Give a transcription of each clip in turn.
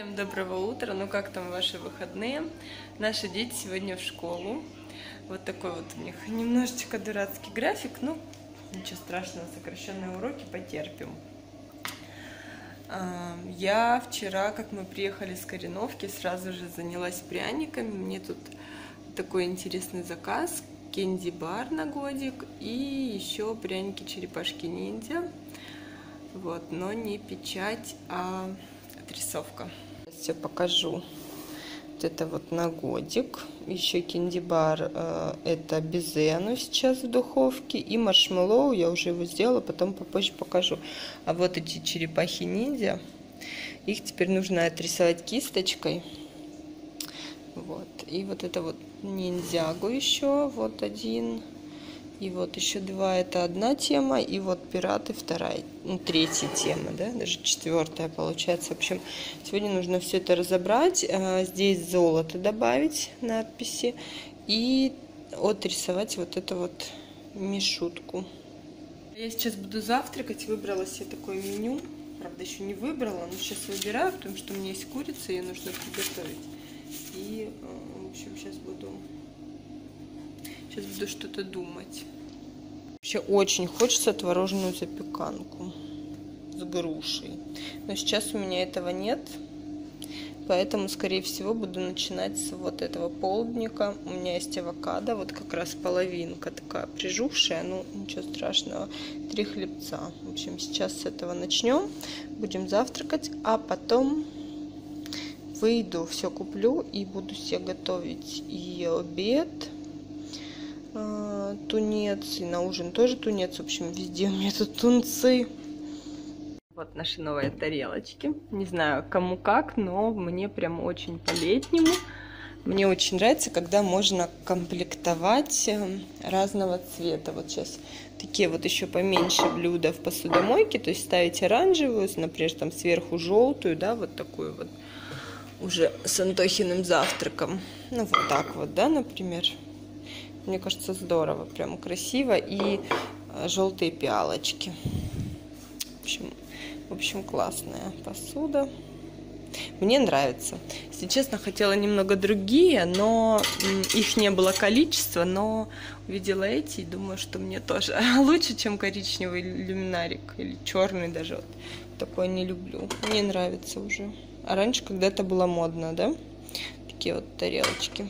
Всем доброго утра, ну как там ваши выходные? Наши дети сегодня в школу. Вот такой вот у них немножечко дурацкий график, ну ничего страшного, сокращенные уроки потерпим. Я вчера, как мы приехали с Кореновки, сразу же занялась пряниками. Мне тут такой интересный заказ, кенди-бар на годик и еще пряники черепашки-ниндзя. Вот, но не печать, а отрисовка. Сейчас я покажу. Вот это вот на годик. Еще кенди-бар, это безе, оно сейчас в духовке. И маршмеллоу, я уже его сделала, потом попозже покажу. А вот эти черепахи-ниндзя. Их теперь нужно отрисовать кисточкой. Вот. И вот это вот ниндзягу еще. Вот один. И вот еще два, это одна тема, и вот пираты вторая, ну, третья тема, да, даже четвертая получается. В общем, сегодня нужно все это разобрать, здесь золото добавить, надписи, и отрисовать вот эту вот мишутку. Я сейчас буду завтракать, выбрала себе такое меню, правда еще не выбрала, но сейчас выбираю, потому что у меня есть курица, ее нужно приготовить. И, в общем, сейчас буду что-то думать. Вообще очень хочется творожную запеканку с грушей. Но сейчас у меня этого нет. Поэтому, скорее всего, буду начинать с вот этого полдника. У меня есть авокадо. Вот как раз половинка такая прижухшая. Ну, ничего страшного. 3 хлебца. В общем, сейчас с этого начнем. Будем завтракать. А потом выйду, все куплю и буду себе готовить и обед. Тунец, и на ужин тоже тунец. В общем, везде у меня тут тунцы. Вот наши новые тарелочки. Не знаю, кому как, но мне прям очень по-летнему. Мне очень нравится, когда можно комплектовать разного цвета. Вот сейчас такие вот еще поменьше блюда в посудомойке. То есть ставить оранжевую, например, там сверху желтую, да, вот такую вот. Уже с Антохиным завтраком. Ну, вот так вот, да, например. Мне кажется, здорово, прям красиво. И желтые пиалочки. В общем, классная посуда. Мне нравится. Если честно, хотела немного другие, но их не было количества, но увидела эти и думаю, что мне тоже лучше, чем коричневый люминарик или черный даже. Вот. Такое не люблю. Мне нравится уже. А раньше когда-то было модно, да? Такие вот тарелочки.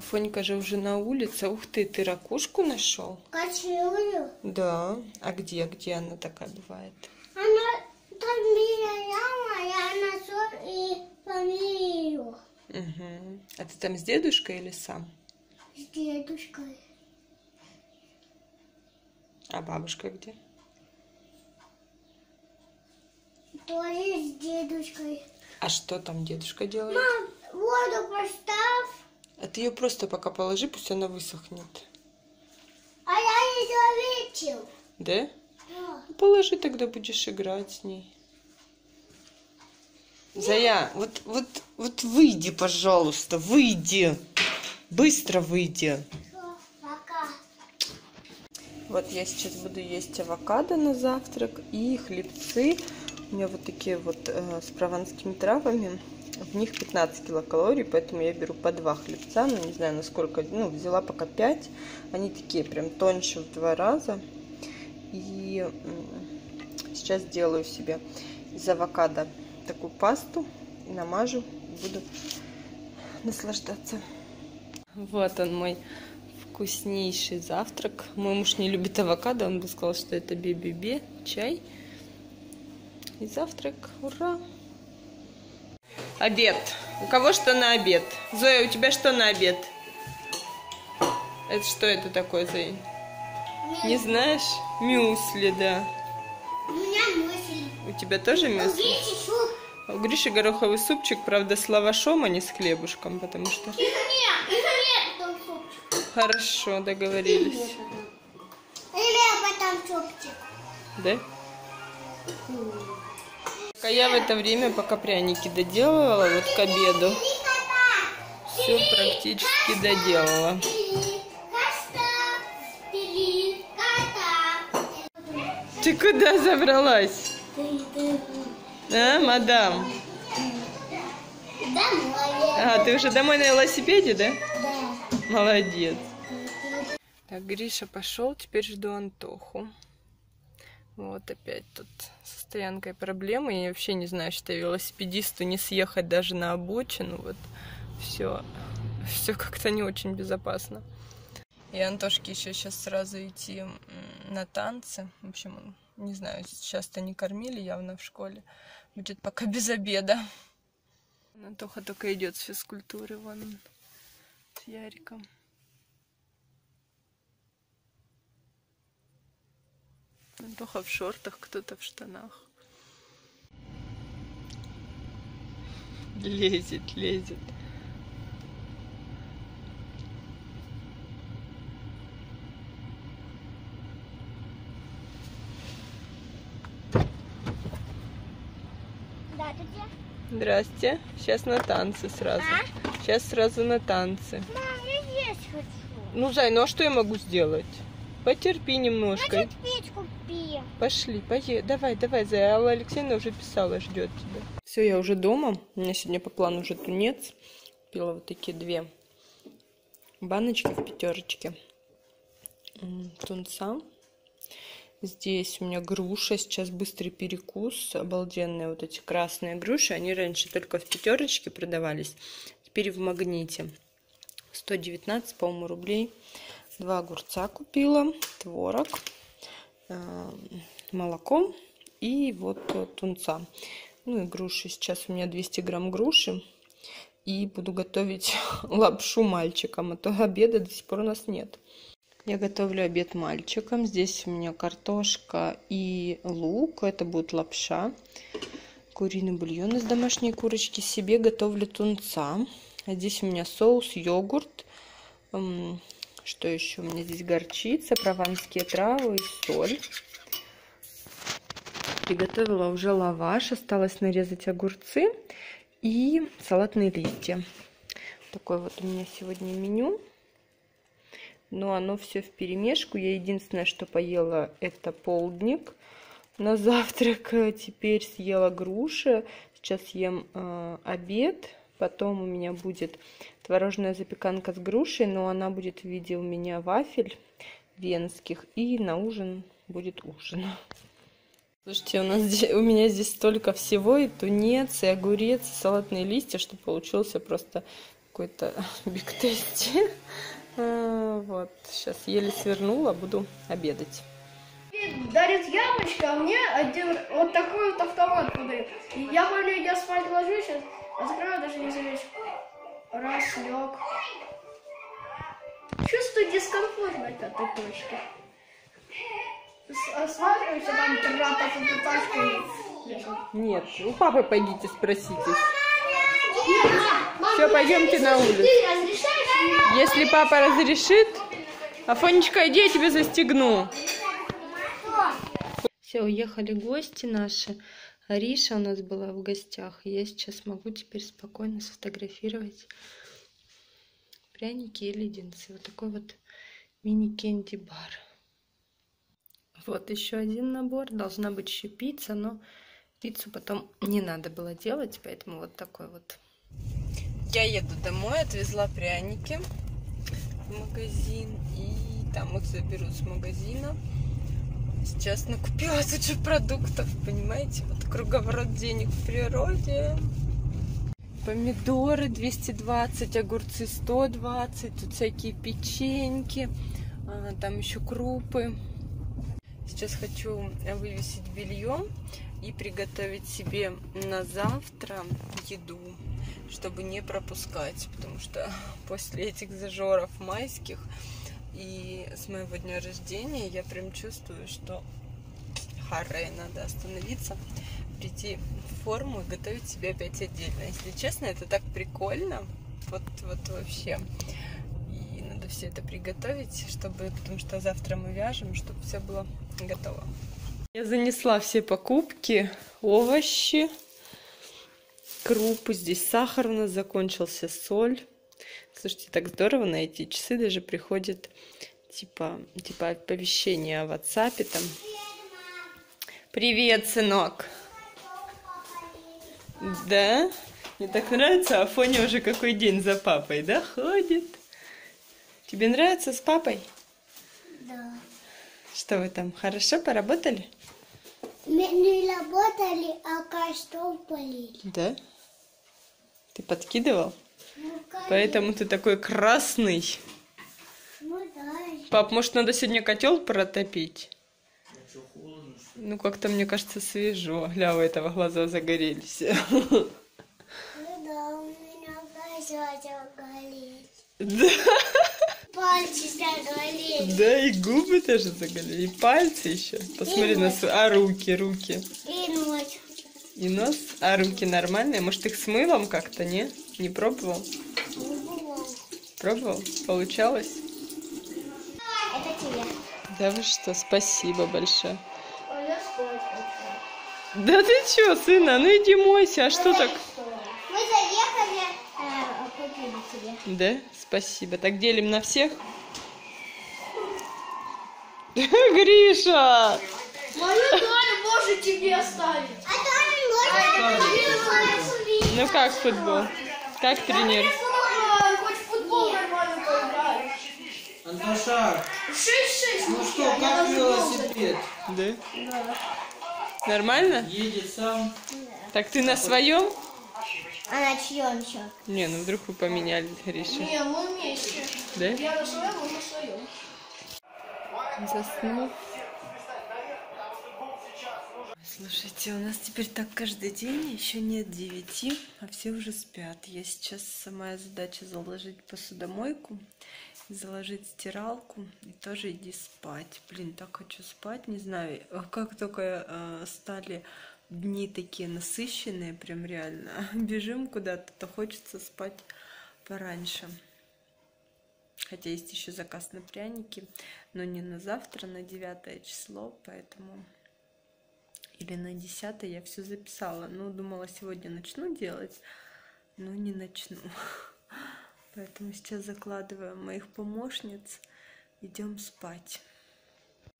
Афонька же уже на улице. Ух ты ракушку нашел? Кочевую? Да. А где она такая бывает? Она там милая, я нашел и фамилию. Угу. А ты там с дедушкой или сам? С дедушкой. А бабушка где? Тоже с дедушкой. А что там дедушка делает? Мам, воду поставь. А ты ее просто пока положи, пусть она высохнет. А я ее видел. Да? Да. Ну, положи, тогда будешь играть с ней. Нет. Зая, вот выйди, пожалуйста, выйди. Быстро выйди. Все, пока. Вот я сейчас буду есть авокадо на завтрак и хлебцы. У меня вот такие вот с прованскими травами. В них 15 килокалорий, поэтому я беру по 2 хлебца, но не знаю, насколько, ну, взяла пока 5. Они такие прям тоньше в 2 раза. И сейчас делаю себе из авокадо такую пасту, намажу, буду наслаждаться. Вот он мой вкуснейший завтрак. Мой муж не любит авокадо, он бы сказал, что это бе-бе-бе, чай и завтрак, ура! Обед. У кого что на обед? Зоя, у тебя что на обед? Это что это такое, Зоя? Не знаешь? Мюсли, да. У меня мюсли. У тебя тоже мюсли? У Гриши гороховый супчик, правда, с лавашом, а не с хлебушком, потому что... Нет, супчик. Хорошо, договорились. Или потом супчик. Да? А я в это время, пока пряники доделывала, вот к обеду, все практически доделала. Ты куда забралась? А, мадам? Домой. А, ты уже домой на велосипеде, да? Да. Молодец. Так, Гриша пошел, теперь жду Антоху. Вот опять тут со стоянкой проблемы. Я вообще не знаю, что велосипедисту не съехать даже на обочину. Вот все как-то не очень безопасно. И Антошке еще сейчас сразу идти на танцы. В общем, не знаю, сейчас-то не кормили явно в школе. Будет пока без обеда. Антоха только идет с физкультуры вон с Яриком. Антоха в шортах, кто-то в штанах. Лезет, лезет. Здрасте. Сейчас на танцы сразу. А? Сейчас сразу на танцы. Мам, я есть хочу. Ну, Зай, ну а что я могу сделать? Потерпи немножко. Значит, пить купи. Пошли, поеду. Давай, давай, Зай. Алла Алексеевна уже писала, ждет тебя. Все, я уже дома. У меня сегодня по плану уже тунец. Купила вот такие две баночки в Пятерочке тунца. Здесь у меня груша, сейчас быстрый перекус, обалденные вот эти красные груши, они раньше только в Пятерочке продавались, теперь в Магните. 119, по-моему, рублей. Два огурца купила, творог, молоко и вот тунца. Ну и груши, сейчас у меня 200 грамм груши. И буду готовить лапшу мальчикам, а то обеда до сих пор у нас нет. Я готовлю обед мальчикам. Здесь у меня картошка и лук. Это будет лапша. Куриный бульон из домашней курочки. Себе готовлю тунца. А здесь у меня соус, йогурт. Что еще? У меня здесь горчица, прованские травы и соль. Приготовила уже лаваш. Осталось нарезать огурцы и салатные листья. Такое вот у меня сегодня меню. Но оно все вперемешку. Я единственное, что поела, это полдник на завтрак. Теперь съела груши. Сейчас ем обед. Потом у меня будет творожная запеканка с грушей. Но она будет в виде у меня вафель венских. И на ужин будет ужин. Слушайте, у меня здесь столько всего. И тунец, и огурец, и салатные листья, что получился просто какой-то биг-тейсти. Вот, сейчас еле свернула, буду обедать. Дарит яблочко, а мне один вот такой вот автомат подарит. Я говорю, я спать ложусь, сейчас открою, даже не залечу. Раз, лег. Чувствую дискомфорт на пятой точке. Осматриваюсь, а там тачку. Нет, у папы пойдите спросите. Все, пойдемте на улицу. Если папа разрешит, Афонечка, иди, я тебя застегну. Все, уехали гости наши. Гриша у нас была в гостях. Я сейчас могу теперь спокойно сфотографировать пряники и леденцы. Вот такой вот мини-кенди-бар. Вот еще один набор. Должна быть еще пицца, но пиццу потом не надо было делать, поэтому вот такой вот. Я еду домой, отвезла пряники в магазин, и там их заберу с магазина. Сейчас накупила тут же продуктов, понимаете? Вот круговорот денег в природе. Помидоры 220, огурцы 120, тут всякие печеньки, там еще крупы. Сейчас хочу вывесить белье и приготовить себе на завтра еду, чтобы не пропускать, потому что после этих зажоров майских и с моего дня рождения я прям чувствую, что харе, надо остановиться, прийти в форму и готовить себе опять отдельно. Если честно, это так прикольно, вот вообще. И надо все это приготовить, чтобы, потому что завтра мы вяжем, чтобы все было готово. Я занесла все покупки, овощи, крупы, здесь сахар у нас закончился, соль. Слушайте, так здорово, на эти часы даже приходит типа оповещение в WhatsApp там. Привет, сынок. Да? Мне так нравится, Афоня уже какой день за папой, да, ходит? Тебе нравится с папой? Да. Что вы там, хорошо поработали? Мы не работали, а костер полили. Да? Ты подкидывал? Ну, поэтому ты такой красный. Ну, да. Пап, может, надо сегодня котел протопить? Ну, как-то, мне кажется, свежо. Гля, у этого глаза загорелись. Ну, да, у меня глаза загорелись. Да? Пальцы загорелись. Да, и губы тоже загорели. И пальцы еще. Посмотри на свои. А руки, руки. И нос. И нос? А руки нормальные? Может, их с мылом как-то, не? Не пробовал? Не пробовал. Пробовал? Получалось? Это тебе. Да вы что, спасибо большое. Да ты чё, сына, ну иди мойся, а что так? Мы заехали, купили тебе. Да, спасибо. Так делим на всех? Гриша! Мою Толь может тебе оставить. А Толь можно? Ну как футбол? Как тренер? Хоть в футбол нормально поиграешь. Антоша, ну что, как велосипед? Да? Да. Нормально? Едет сам. Так ты на своем? А на чьем еще? Не, ну вдруг вы поменяли, Гриша. Не, мы вместе. Да? Я на своем, он на своем. Заснул. Слушайте, у нас теперь так каждый день, еще нет 9, а все уже спят. Я сейчас, моя задача заложить посудомойку, заложить стиралку и тоже иди спать. Блин, так хочу спать, не знаю, как только стали дни такие насыщенные, прям реально, бежим куда-то, то хочется спать пораньше. Хотя есть еще заказ на пряники, но не на завтра, на 9 число, поэтому... Или на 10 я все записала. Ну, думала, сегодня начну делать, но не начну. Поэтому сейчас закладываем моих помощниц. Идем спать.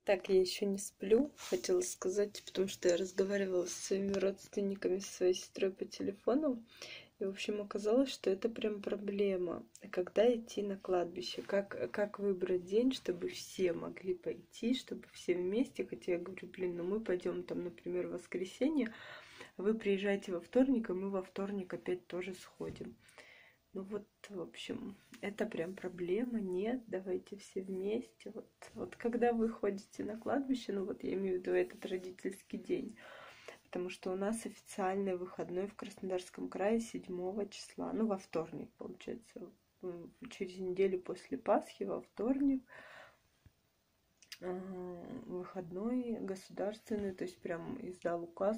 Так, я еще не сплю, хотела сказать, потому что я разговаривала со своими родственниками, со своей сестрой по телефону. И, в общем, оказалось, что это прям проблема. Когда идти на кладбище? Как выбрать день, чтобы все могли пойти, чтобы все вместе? Хотя я говорю, блин, ну мы пойдем там, например, в воскресенье, а вы приезжаете во вторник, и мы во вторник опять тоже сходим. Ну вот, в общем, это прям проблема. Нет, давайте все вместе. Вот когда вы ходите на кладбище, ну вот я имею в виду этот родительский день, потому что у нас официальный выходной в Краснодарском крае 7 числа, ну, во вторник, получается, через неделю после Пасхи, во вторник, выходной государственный, то есть прям издал указ,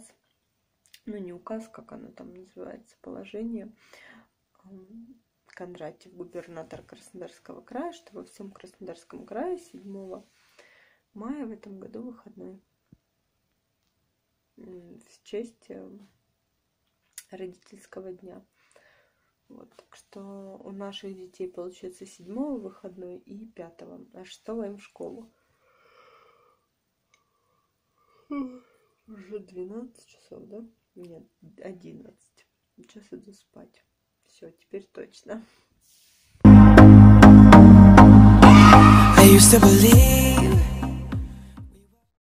ну, не указ, как оно там называется, положение, Кондратьев, губернатор Краснодарского края, что во всем Краснодарском крае 7 мая в этом году выходной. В честь родительского дня. Вот, так что у наших детей получается 7 выходной и 5, а 6 им в школу. Уже 12 часов, да? Нет, 11. Сейчас иду спать. Все, теперь точно.